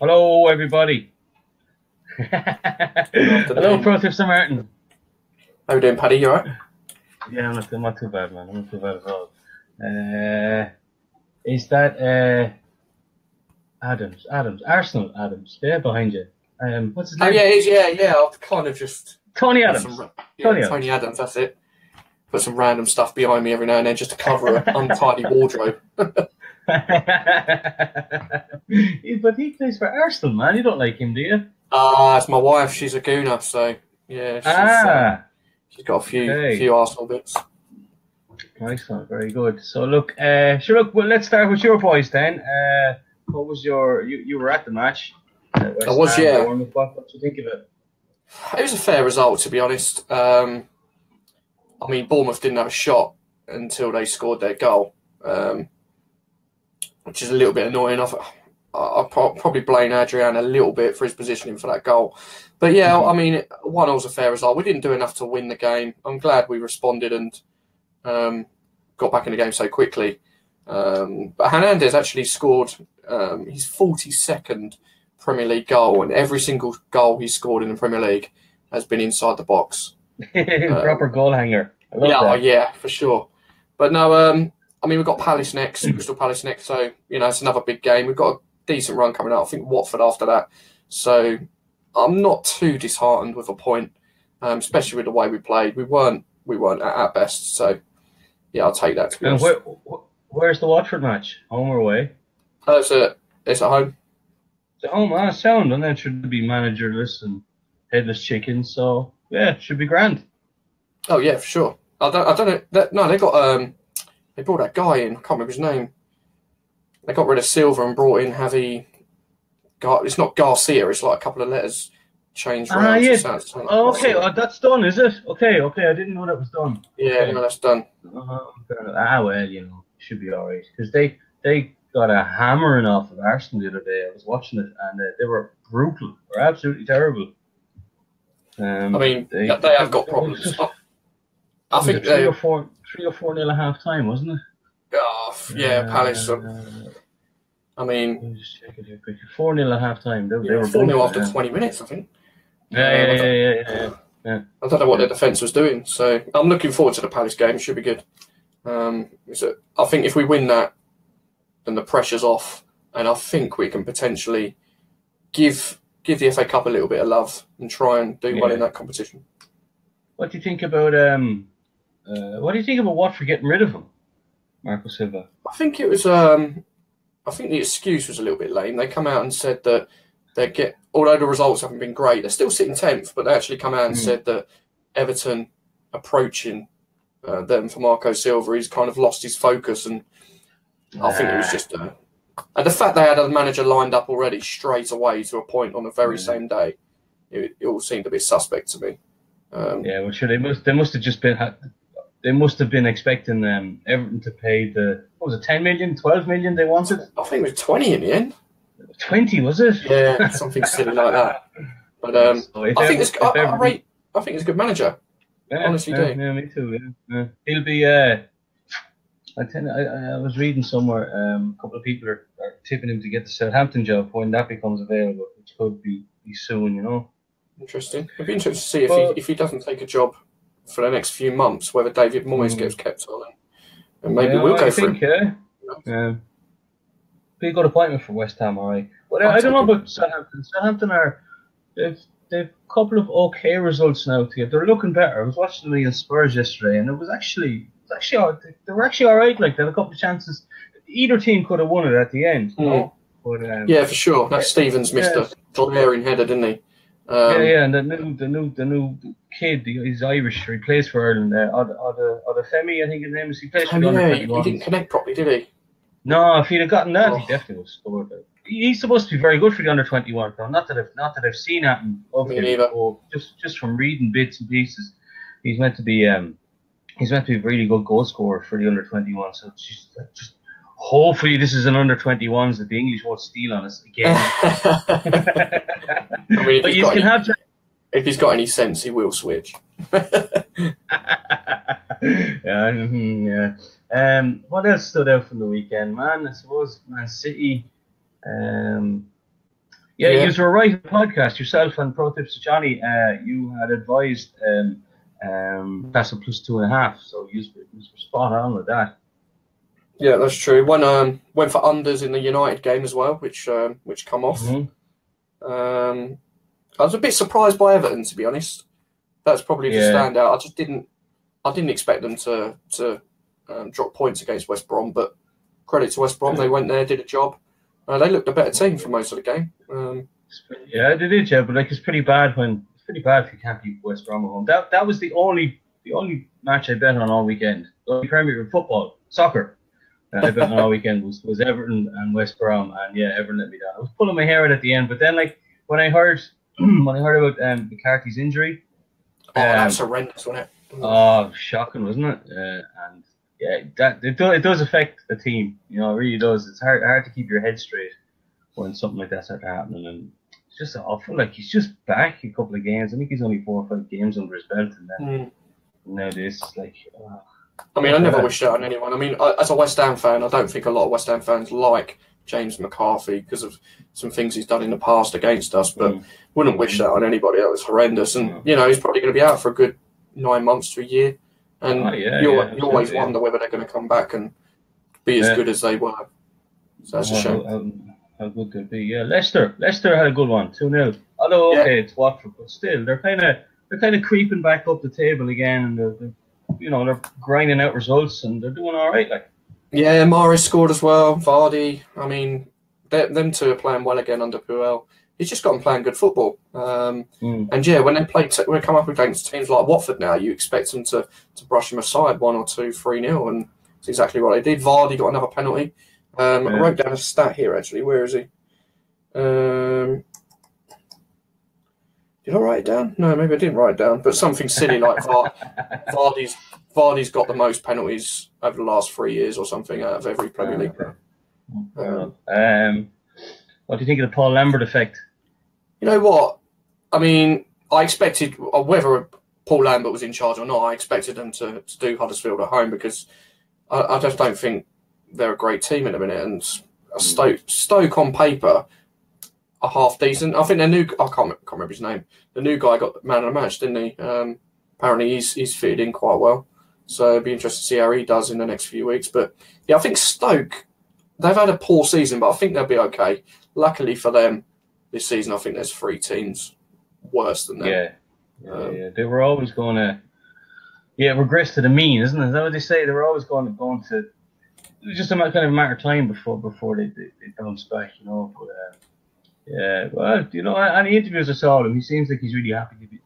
Hello, everybody. Hello, Protest Samaritan. How are you doing, Paddy? You alright? Yeah, I'm not too bad, man. I'm not too bad at all. Is that Adams? Adams, Arsenal Adams. They're behind you. What's his name? Oh yeah, it is, yeah. I've kind of just Tony Adams. Tony Adams. That's it. Put some random stuff behind me every now and then just to cover an untidy wardrobe. But he plays for Arsenal, man. You don't like him, do you? Ah, it's my wife. She's a gooner, so yeah. She's got a few Arsenal bits. Excellent, very good. So look, Shiruk, well, let's start with your boys then. What was your? You were at the match. I was, yeah. What do you think of it? It was a fair result, to be honest. I mean, Bournemouth didn't have a shot until they scored their goal, which is a little bit annoying. I'll probably blame Adrian a little bit for his positioning for that goal. But yeah, I mean, 1-0 was a fair result. We didn't do enough to win the game. I'm glad we responded and got back in the game so quickly. But Hernandez actually scored his 42nd Premier League goal, and every single goal he scored in the Premier League has been inside the box. Proper goal hanger. Yeah, for sure. But no, I mean, we've got Palace next, Crystal Palace next, so, you know, it's another big game. We've got a decent run coming up. I think Watford after that. So I'm not too disheartened with a point, especially with the way we played. We weren't at our best, so yeah, I'll take that. And where's the Watford match? Home or away? Oh, it's at home. It's at home. Ah, sound. And then should be managerless and headless chickens. So yeah, should be grand. Oh yeah, for sure. I don't know. They got they brought that guy in. I can't remember his name. They got rid of Silva and brought in Javi. It's not Garcia. It's like a couple of letters changed. Yeah. Oh, okay. Well, that's done, is it? Okay. I didn't know that was done. Yeah, okay. No, that's done. Well, you know, should be all right because they got a hammering off of Arsenal the other day. I was watching it and they were brutal. They were absolutely terrible. I mean, they have got problems. I think they were 3 or 4-0 at half time, wasn't it? Oh, yeah, Palace. I mean, let me just check it here quick. 4-0 at half time. They were 4-0 after 20 minutes, I think. Yeah. I don't know what their defence was doing, so I'm looking forward to the Palace game. It should be good. So I think if we win that, then the pressure's off, and I think we can potentially give the FA Cup a little bit of love and try and do well in that competition. What do you think about Watford getting rid of him, Marco Silva? I think it was I think the excuse was a little bit lame. They come out and said that although the results haven't been great, they're still sitting 10th, but they actually come out and said that Everton approaching them for Marco Silva, he's kind of lost his focus, and I think it was just and the fact they had a manager lined up already straight away to appoint on the very same day, it all seemed a bit suspect to me. Yeah, well, sure, they must have been expecting Everton to pay the, what was it, 10 million, 12 million they wanted? I think it was 20 in the end. 20, was it? Yeah, something silly like that. But so I think he's a good manager. Yeah, honestly, do. Yeah, me too. Yeah. He'll be. I was reading somewhere a couple of people are tipping him to get the Southampton job when that becomes available, which could be soon, you know. Interesting. It'd be interesting to see if he doesn't take a job for the next few months, whether David Moyes gets kept on, and maybe we'll go for him. Yeah. He got appointment for West Ham, all right. But I don't know about Southampton. Southampton they've a couple of okay results now together. They're looking better. I was watching them against Spurs yesterday, and it was actually they were actually all right. Like, they had a couple of chances. Either team could have won it at the end. You know? But, yeah, for sure. That Stevens missed a glaring header, didn't he? And the new kid, he's Irish. He plays for Ireland. Oda Femi, I think his name is. He plays for Ireland. He didn't connect properly, did he? No, if he'd have gotten that, he definitely would have scored. He's supposed to be very good for the under-21. Though. Not that I've seen at him. Just from reading bits and pieces, he's meant to be a really good goal scorer for the under-21. So just hopefully this is an under-21s that the English won't steal on us again. I mean, but you can have. If he's got any sense, he will switch. What else stood out from the weekend, man? I suppose Man City. Yeah, you were right in the podcast yourself, and Pro Tips to Johnny, you had advised Newcastle plus 2.5, so you were spot on with that. Yeah, that's true. Went for unders in the United game as well, which come off. Mm-hmm. I was a bit surprised by Everton, to be honest. That's probably the standout. I didn't expect them to drop points against West Brom, but credit to West Brom, they went there, did a job. They looked a better team for most of the game. They did, yeah. But like, it's pretty bad if you can't beat West Brom at home. That was the only match I bet on all weekend. The only Premier League football, soccer, I bet on all weekend was Everton and West Brom, and Everton let me down. I was pulling my hair out at the end, but then like when I heard about McCarthy's injury, that's horrendous, wasn't it? Oh, shocking, wasn't it? And yeah, it does affect the team. You know, it really does. It's hard to keep your head straight when something like that starts happening, and it's just awful. Like, he's just back a couple of games. I think he's only 4 or 5 games under his belt, and then nowadays, like. I mean, I never wish that on anyone. I mean, as a West Ham fan, I don't think a lot of West Ham fans like James McCarthy because of some things he's done in the past against us, but wouldn't wish that on anybody. That was horrendous, and you know, he's probably going to be out for a good 9 months to a year. And you always wonder whether they're going to come back and be as good as they were. So that's a shame. How good could be? Yeah, Leicester had a good one, 2-0. Although it's Watford, but still they're kind of creeping back up the table again, and they're grinding out results, and they're doing all right. Like, yeah, Mahrez scored as well. Vardy, I mean, them two are playing well again under Puel. He's just gotten playing good football. And yeah, when they play, when they come up against teams like Watford now, you expect them to brush them aside 1 or 2, 3-0, and it's exactly what they did. Vardy got another penalty. I wrote down a stat here, actually. Where is he? Did I write it down? No, maybe I didn't write it down, but something silly like Vardy's got the most penalties over the last 3 years or something out of every Premier League player. What do you think of the Paul Lambert effect? You know what? I mean, I expected, whether Paul Lambert was in charge or not, I expected them to do Huddersfield at home because I just don't think they're a great team at the minute. And Stoke on paper are half decent. I think their new, I can't remember his name. The new guy got man of the match, didn't he? Apparently he's fitted in quite well. So it'd be interesting to see how he does in the next few weeks. But yeah, I think Stoke, they've had a poor season, but I think they'll be okay. Luckily for them, this season I think there's 3 teams worse than them. Yeah. They were always going to, regress to the mean, isn't it? Is that what they say? They were always going to. It was just a kind of matter of time before they bounced back, you know. But well, you know, and the interviews I saw him, he seems like he's really happy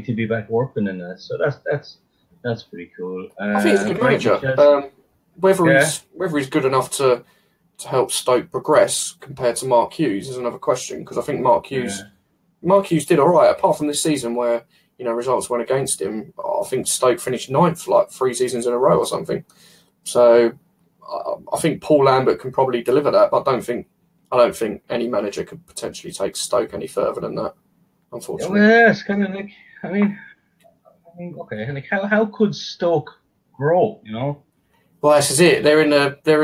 to be back working in that. So that's pretty cool. I think he's a good manager. Whether he's good enough to help Stoke progress compared to Mark Hughes is another question, because I think Mark Hughes did all right, apart from this season where, you know, results went against him. I think Stoke finished 9th like 3 seasons in a row or something. So I think Paul Lambert can probably deliver that, but I don't think any manager could potentially take Stoke any further than that, unfortunately. Yeah, it's kind of like, I mean, okay, like how could Stoke grow, you know? Well, this is it. They're in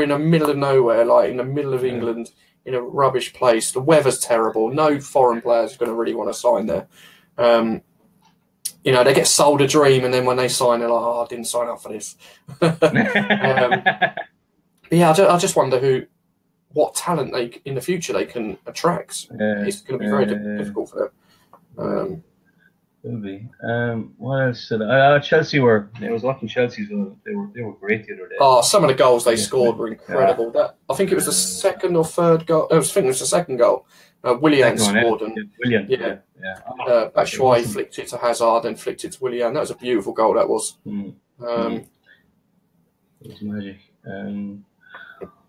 the middle of nowhere, like in the middle of England, in a rubbish place. The weather's terrible. No foreign players are going to really want to sign there. You know, they get sold a dream, and then when they sign, they're like, "Oh, I didn't sign up for this." But yeah, I just wonder what talent they in the future they can attract. Yeah, it's going to be very difficult for them. Maybe. What else? Chelsea were. I was watching Chelsea's. They were great the other day. Oh, some of the goals they scored were incredible. Yeah. That I think it was the second or third goal. I think it was the second goal. Willian scored one, and Batshuayi flicked it to Hazard, then flicked it to Willian. That was a beautiful goal. That was. It was magic.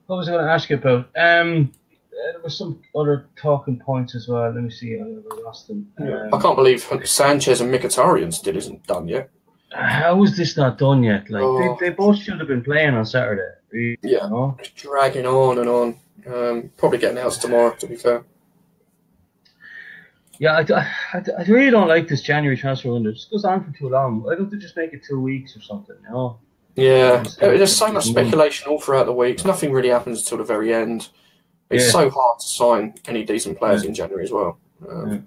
What was I going to ask you about? There were some other talking points as well. Let me see. I never lost them. I can't believe Sanchez and Mkhitaryan still isn't done yet. How is this not done yet? Like they both should have been playing on Saturday. You know? It's dragging on and on. Probably getting out tomorrow, to be fair. Yeah, I really don't like this January transfer window. It just goes on for too long. Why don't they just make it 2 weeks or something? You know? Yeah, there's so much speculation all throughout the weeks. Nothing really happens until the very end. It's so hard to sign any decent players in January as well. What do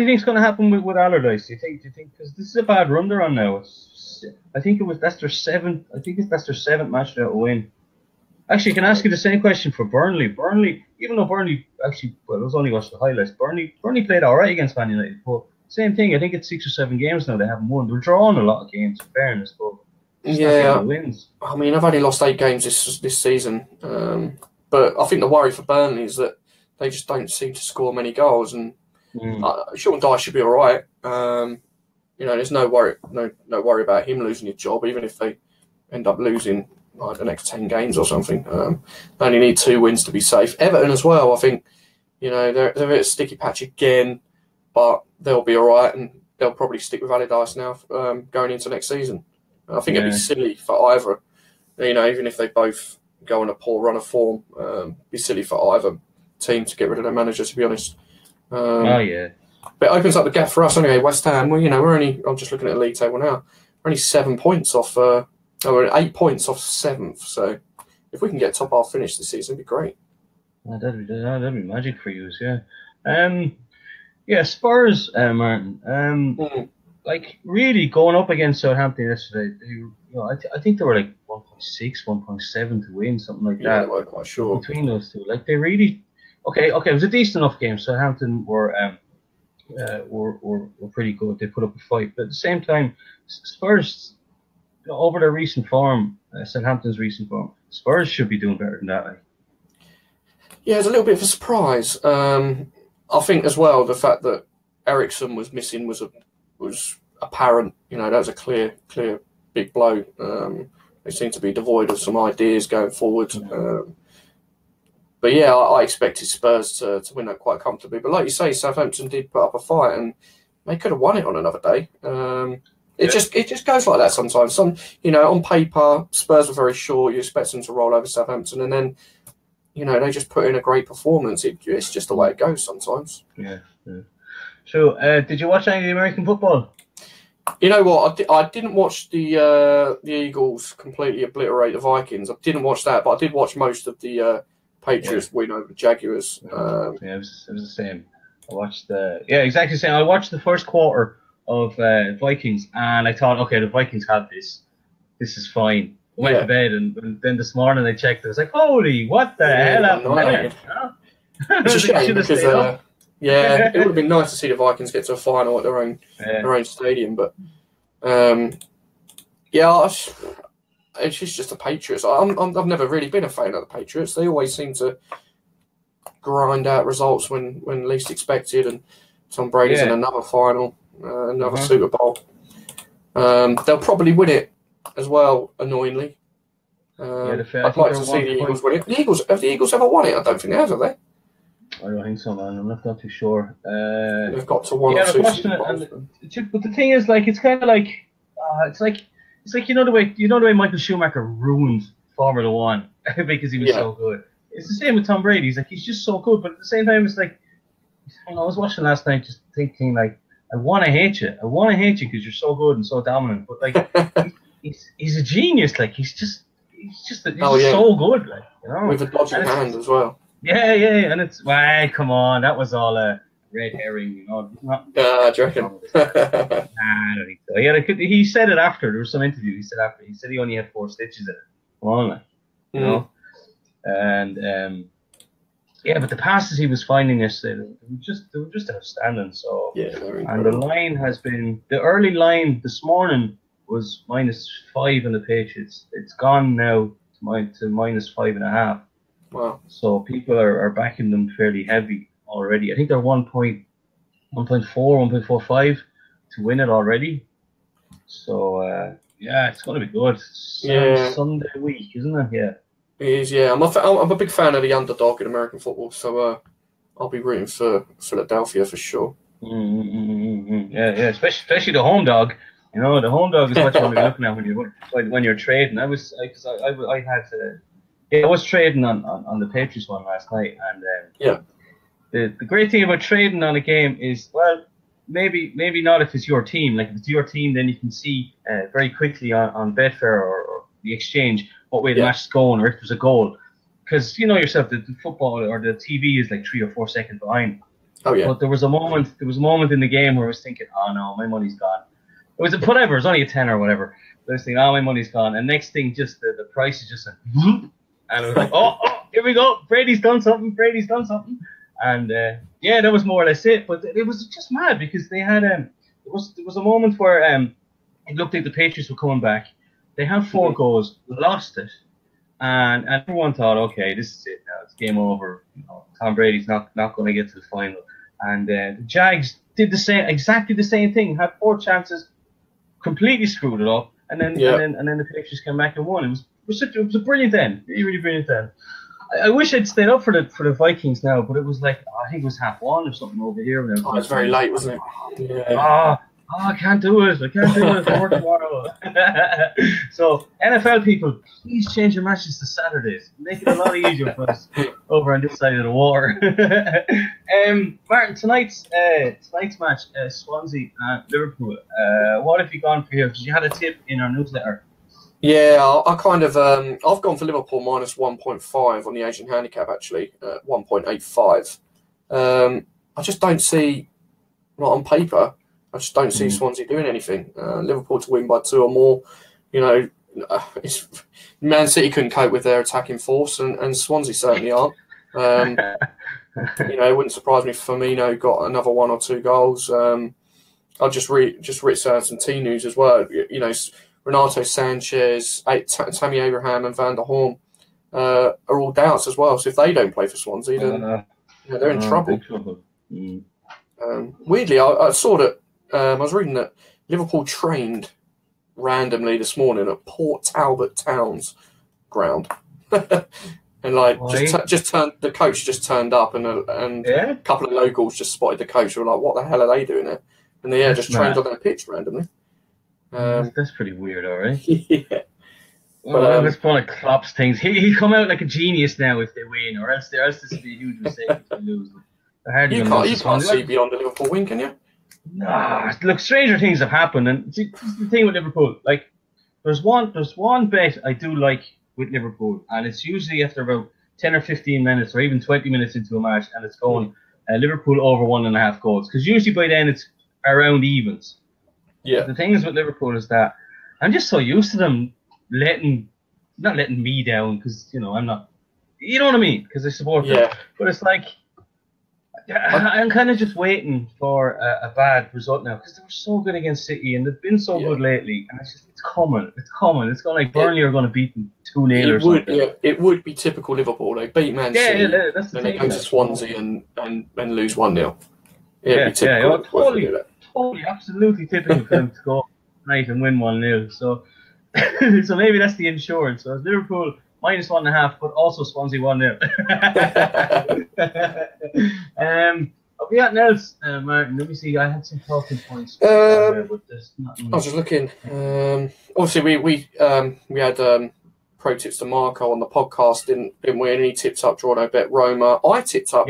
you think is going to happen with Allardyce? Do you think because this is a bad run they're on now? That's their seventh. I think that's their seventh match without a win. Actually, can I ask you the same question for Burnley? Burnley, even though Burnley actually, well, I was only watching the highlights. Burnley played all right against Man United, but same thing. I think it's 6 or 7 games now they haven't won. They're drawing a lot of games, in fairness, but yeah, wins. I mean, I've only lost 8 games this season, but I think the worry for Burnley is that they just don't seem to score many goals, and Sean Dyche should be all right. You know, there's no worry about him losing his job, even if they end up losing like the next 10 games or something. They only need 2 wins to be safe. Everton as well, I think, you know, they're at a sticky patch again, but they'll be all right, and they'll probably stick with Allardyce now going into next season. I think it'd be silly for either, you know, even if they both go on a poor run of form, be silly for either team to get rid of their manager, to be honest. But it opens up the gap for us anyway. West Ham, well, you know, we're only, I'm just looking at the league table now, we're only 7 points off, we're 8 points off 7th. So if we can get top half finish this season, it'd be great. That'd be magic for you, yeah. Spurs, Martin. Like, really going up against Southampton yesterday, I think they were like 1.6, 1.7 to win, something like that. Yeah, quite sure. Between those two, like, they really. Okay, it was a decent enough game. Southampton were pretty good. They put up a fight, but at the same time, Spurs, over their recent form, Southampton's recent form, Spurs should be doing better than that. Like. Yeah, it's a little bit of a surprise. I think as well the fact that Eriksen was missing was apparent. You know, that was a clear big blow. They seem to be devoid of some ideas going forward. But yeah, I expected Spurs to win that quite comfortably. But like you say, Southampton did put up a fight, and they could have won it on another day. It just goes like that sometimes. You know, on paper, Spurs were very sure. You expect them to roll over Southampton, and then, you know, they just put in a great performance. It's just the way it goes sometimes. Yeah. So, did you watch any of the American football? You know what? I didn't watch the Eagles completely obliterate the Vikings. I didn't watch that, but I did watch most of the. Patriots win over the Jaguars. It was the same. I watched exactly the same. I watched the first quarter of Vikings, and I thought, okay, the Vikings have this. This is fine. I went to bed, and then this morning I checked. I was like, holy, what the hell happened? It's a shame because, it would have been nice to see the Vikings get to a final at their own stadium. But, it's just the Patriots. I've never really been a fan of the Patriots. They always seem to grind out results when least expected, and Tom Brady's in another final, another Super Bowl. They'll probably win it as well, annoyingly. I'd like to see the Eagles win it. Have the Eagles ever won it? I don't think they have they? I don't think so, man. I'm not too sure. They've got to one or two Super Bowls. But the thing is, like, it's kind of like... It's like, you know the way Michael Schumacher ruined Formula One because he was so good. It's the same with Tom Brady. He's just so good, but at the same time, it's like, you know, I was watching last night, just thinking like, I want to hate you because you're so good and so dominant. But like, he's a genius. Like, he's just so good. Like, you know, with a dodgy hand as well. Yeah, and it's come on, that was all red herring, you know. Do you reckon? Nah, I don't think so. Yeah, he said it after. There was some interview he said he only had 4 stitches in it. Come on, like, you know? And, but the passes he was finding yesterday, they were just outstanding. So, and the line has been... The early line this morning was -5 in the Patriots. It's gone now to -5.5. Wow. So people are backing them fairly heavy already. I think they're 1.4, 1.45 to win it already. So, it's going to be good. Sunday week, isn't it? Yeah. It is, yeah. I'm a big fan of the underdog in American football, so I'll be rooting for Philadelphia for sure. Yeah, especially the home dog. You know, the home dog is what you want to be looking at when you're trading. I was trading on the Patriots one last night, and The great thing about trading on a game is, well, maybe not if it's your team. Like, if it's your team, then you can see very quickly on Betfair or the exchange what way the match is going, or if there's a goal. because you know yourself, the football or the TV is like 3 or 4 seconds behind. Oh yeah. But there was a moment in the game where I was thinking, oh no, my money's gone. It was whatever. It was only a 10 or whatever. I was thinking, oh, my money's gone. And next thing, just the price is just like, and it was like, oh, here we go. Brady's done something. Brady's done something. And yeah, that was more or less it. But it was just mad because they had there was a moment where it looked like the Patriots were coming back. They had 4 goals, lost it, and everyone thought, okay, this is it now. It's game over. You know, Tom Brady's not going to get to the final. And the Jags did exactly the same thing. Had 4 chances, completely screwed it up. And then, yep. and then the Patriots came back and won. It was a brilliant end, really, really brilliant end. I wish I'd stayed up for the Vikings now, but it was like, I think it was 1:30 or something over here. It was very late, wasn't it? Yeah. Oh, I can't do it. I can't do it. I work tomorrow. So NFL people, please change your matches to Saturdays. Make it a lot easier for us over on this side of the water. Martin, tonight's match, Swansea and Liverpool. What have you gone for here? Because you had a tip in our newsletter. Yeah, I kind of I've gone for Liverpool minus 1.5 on the Asian handicap. Actually, 1.85. I just don't see, not on paper. I just don't see Swansea doing anything. Liverpool to win by 2 or more. You know, Man City couldn't cope with their attacking force, and Swansea certainly aren't. You know, it wouldn't surprise me if Firmino got another 1 or 2 goals. I'll just read some team news as well. You know, Renato Sanchez, Tammy Abraham and Van der Horn are all doubts as well. So if they don't play for Swansea, then you know, they're in trouble. Weirdly, I saw that. I was reading that Liverpool trained randomly this morning at Port Talbot Town's ground, and like the coach just turned up, and yeah. A couple of locals just spotted the coach. They were like, "What the hell are they doing there?" And they just trained on that pitch randomly. That's pretty weird, all right. Yeah. Well, that's one of Klopp's things. He come out like a genius now if they win, or else this would be a huge mistake if they lose. You can't see beyond the Liverpool win, can you? Nah, look, stranger things have happened, and see, this is the thing with Liverpool. Like, there's one bet I do like with Liverpool, and it's usually after about 10 or 15 minutes, or even 20 minutes into a match, and it's going Liverpool over 1.5 goals, because usually by then it's around evens. Yeah. The thing is with Liverpool is that I'm just so used to them not letting me down, because you know I'm not, you know what I mean, because I support them. Yeah. But it's like, I'm kind of just waiting for a bad result now, because they were so good against City and they've been so good lately, and it's just it's coming. It's going like Burnley are going to beat them 2-0 or something. Yeah, it would be typical Liverpool. They beat Man City, that's the thing, they go to Swansea and lose 1-0. Totally, absolutely typical for them to go tonight and win 1-0. So, so maybe that's the insurance. So Liverpool minus 1.5, but also Swansea 1-0. Have we got anything else, Martin? Let me see. I had some talking points. I was just looking. Obviously, we had pro tips to Marco on the podcast, didn't we? And he tipped up draw, no bet Roma. I tipped up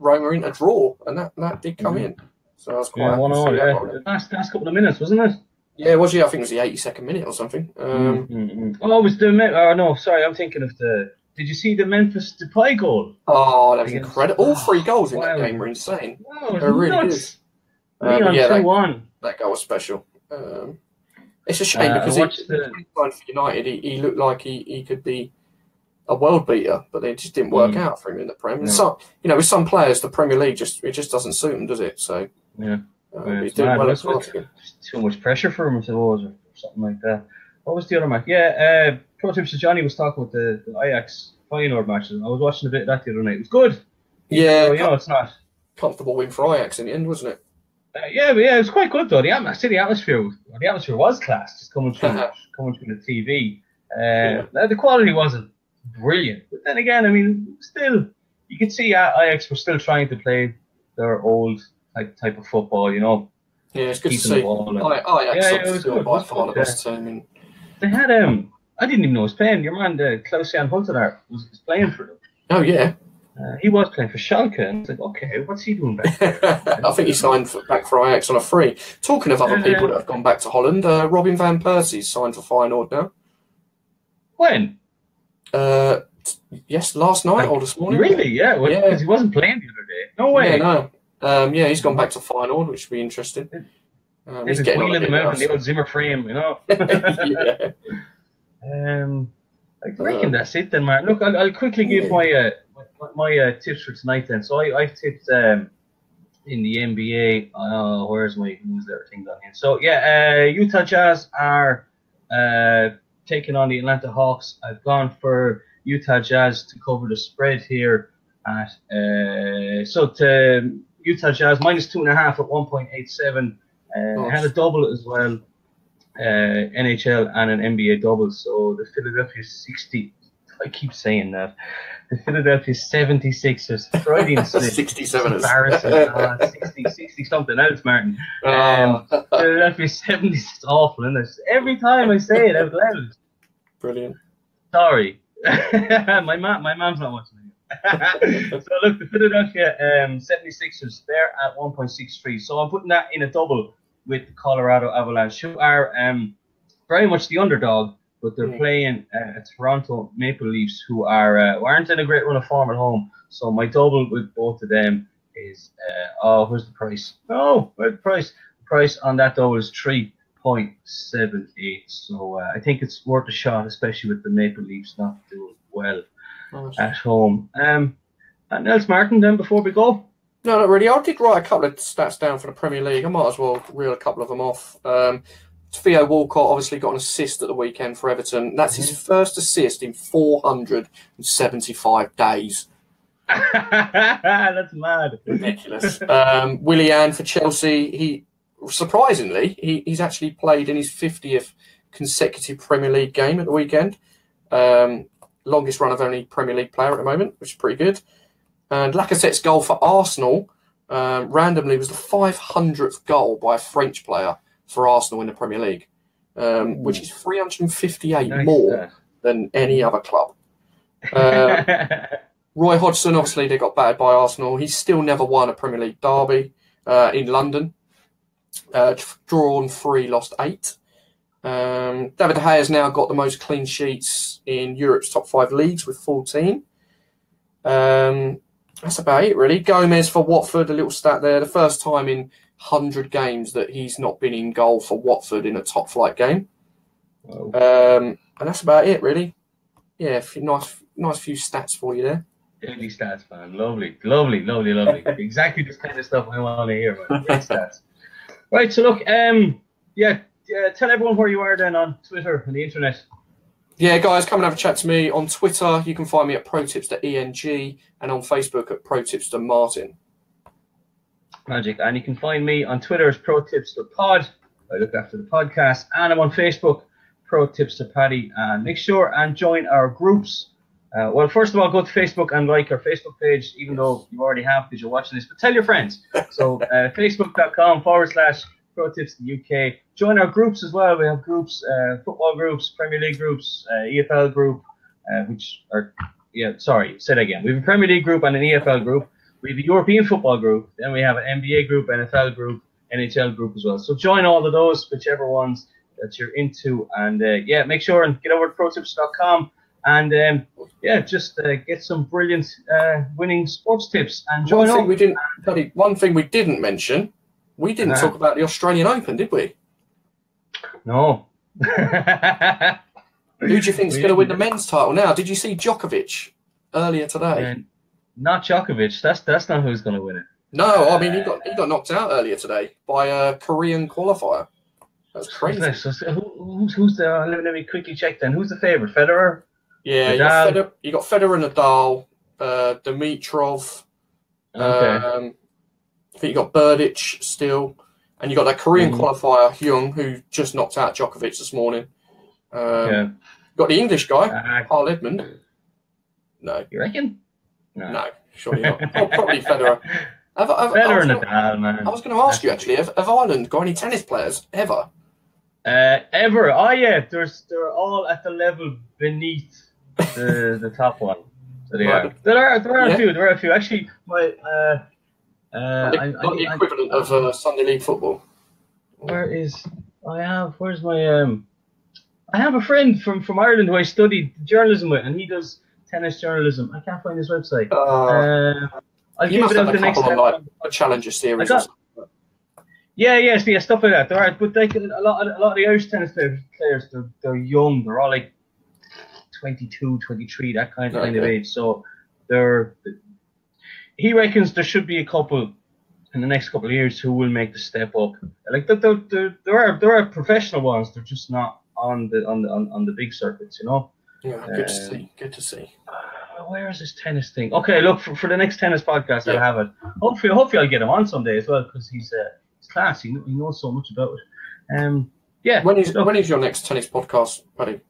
Roma in a draw, and that did come in. So that was quite last couple of minutes, wasn't it? Yeah, was he? I think it was the 82nd minute or something. Oh, it was the. Oh no, sorry, I'm thinking of the. Did you see the Memphis Depay goal? Oh, that was incredible! All 3 goals in that game were insane. Oh, it really is. Yeah, that goal was special. It's a shame because for United, he looked like he could be a world beater, but it just didn't work out for him in the Prem. And so, you know, with some players, the Premier League just doesn't suit him, does it? So yeah. It's well as well. Too much pressure for him, I suppose, or something like that. What was the other match? Yeah, pro tips to Johnny was talking about the Ajax Feyenoord matches. I was watching a bit of that the other night. It was good. Yeah, so, you know, it's not comfortable win for Ajax in the end, wasn't it? But it was quite good though. The atmosphere was class, just coming through the TV. The quality wasn't brilliant, but then again, I mean, still you could see Ajax were still trying to play their old type of football, you know. Yeah, it's good to see. Ajax was still by far the best team. And they had I didn't even know he was playing. Your man, Klaus-Jan Huntelaar, was playing for them. Oh yeah, he was playing for Schalke. And I was like, okay, what's he doing back there? I think he signed back for Ajax on a free. Talking of other people that have gone back to Holland, Robin van Persie's signed for Feyenoord now. When? Yes, last night or this morning. Really? Yeah, because he wasn't playing the other day. No way. Yeah, no. Yeah, he's gone back to final, which would be interesting. He's getting wheeling him out in the old Zimmer frame, you know. I reckon that's it then, Mark. Look, I'll quickly give my tips for tonight then. So I've tipped in the NBA. Where's my news there thing down here? So yeah, Utah Jazz are taking on the Atlanta Hawks. I've gone for Utah Jazz to cover the spread here at to Utah Jazz -2.5 at 1.87. Had a double as well, NHL and an NBA double. So the Philadelphia 60, I keep saying that, the Philadelphia 76ers, Friday and 67ers, embarrassing, 60 something else, Martin. Philadelphia 70s is awful, isn't it? Every time I say it out loud. Brilliant. Sorry. my mom's not watching it. So look, the Philadelphia 76ers, they're at 1.63. So I'm putting that in a double with the Colorado Avalanche, who are very much the underdog, but they're playing Toronto Maple Leafs, who are aren't in a great run of form at home. So my double with both of them is where's the price? Oh, where's the price? The price on that double is 3.78. So I think it's worth a shot, especially with the Maple Leafs not doing well at home. And else, Martin, then before we go. No, not really. I did write a couple of stats down for the Premier League. I might as well reel a couple of them off. Theo Walcott obviously got an assist at the weekend for Everton. That's his first assist in 475 days. That's mad. Ridiculous. Willian for Chelsea. He surprisingly, he's actually played in his 50th consecutive Premier League game at the weekend. Longest run of any Premier League player at the moment, which is pretty good. And Lacazette's goal for Arsenal randomly was the 500th goal by a French player for Arsenal in the Premier League, which is 358 more than any other club. Roy Hodgson, obviously, they got battered by Arsenal. He's still never won a Premier League derby in London. Drawn 3, lost 8. David De Gea has now got the most clean sheets in Europe's top 5 leagues with 14. That's about it, really. Gomez for Watford, a little stat there. The first time in 100 games that he's not been in goal for Watford in a top-flight game. Wow. And that's about it, really. Yeah, nice few stats for you there. Lovely stats, man. Lovely, lovely, lovely, lovely. Exactly this kind of stuff I want to hear, man. Great stats. Right, so look, tell everyone where you are then on Twitter and the internet. Yeah, guys, come and have a chat to me on Twitter. You can find me at ProTipsterENG and on Facebook at ProTipsterMartin. Magic. And you can find me on Twitter as ProTipsterPod. I look after the podcast. And I'm on Facebook, ProTipsterPaddy. And make sure and join our groups. Well, first of all, go to Facebook and like our Facebook page, even though you already have because you're watching this. But tell your friends. So facebook.com/ProTipsUK. Join our groups as well. We have groups, football groups, Premier League groups, EFL group, We have a Premier League group and an EFL group. We have a European football group. Then we have an NBA group, NFL group, NHL group as well. So join all of those, whichever ones that you're into. And, make sure and get over to ProTips.com. And get some brilliant winning sports tips and join up. One thing we didn't mention, we didn't talk about the Australian Open, did we? No. Who do you think's going to win the men's title now? Did you see Djokovic earlier today? Not Djokovic. That's not who's going to win it. No, I mean he got knocked out earlier today by a Korean qualifier. That's crazy. Who's the? Let me quickly check then. Who's the favorite? Federer. Yeah, you got Federer and Nadal, Dimitrov. Okay. I think you got Berdych still, and you got that Korean qualifier Hyung, who just knocked out Djokovic this morning. Got the English guy, Carl Edmund. No, you reckon? No, surely not. Oh, probably Federer. Federer and Nadal, man. I was going to ask you actually. Have Ireland got any tennis players ever? They're all at the level beneath the top one. So they are. There are a few. There are a few. Actually, my the equivalent of Sunday League football. Where's my I have a friend from Ireland who I studied journalism with, and he does tennis journalism. I can't find his website. You must have a couple of like a Challenger series. Yeah, so yeah, stuff like that. There are, but they can, a lot of the Irish tennis players, they're young. They're all like 22, 23, that kind of age. So they're. He reckons there should be a couple in the next couple of years who will make the step up. Like there are professional ones. They're just not on the big circuits, you know. Yeah, good to see. Good to see. Where is this tennis thing? Okay, look for the next tennis podcast. Yeah. I'll have it. Hopefully I'll get him on someday as well, because he's class. He knows so much about it. Yeah. When is your next tennis podcast, buddy?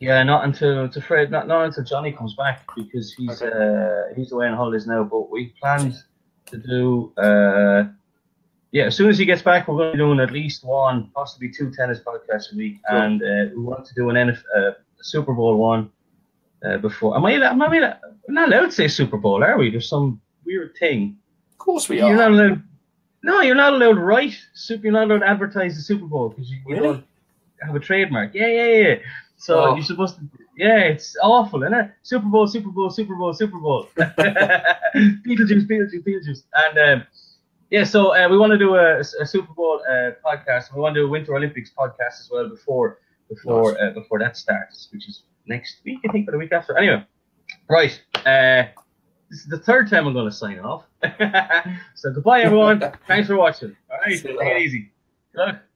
Yeah, not until Johnny comes back, because he's away on holidays now. But we planned to do as soon as he gets back, we're going to be doing at least one, possibly two tennis podcasts a week, cool. And we want to do an Super Bowl one before. Am I not allowed to say Super Bowl, are we? There's some weird thing. Of course we are. You're not allowed. No, you're not allowed. Right? You're not allowed to advertise the Super Bowl because you don't have a trademark. Yeah. So You're supposed to, it's awful, isn't it? Super Bowl, Super Bowl, Super Bowl, Super Bowl. Beetlejuice, Beetlejuice, Beetlejuice. And we want to do a Super Bowl podcast. We want to do a Winter Olympics podcast as well before that starts, which is next week, I think, or the week after. Anyway, right. This is the third time I'm going to sign off. So goodbye, everyone. Thanks for watching. All right, take it easy. Good luck.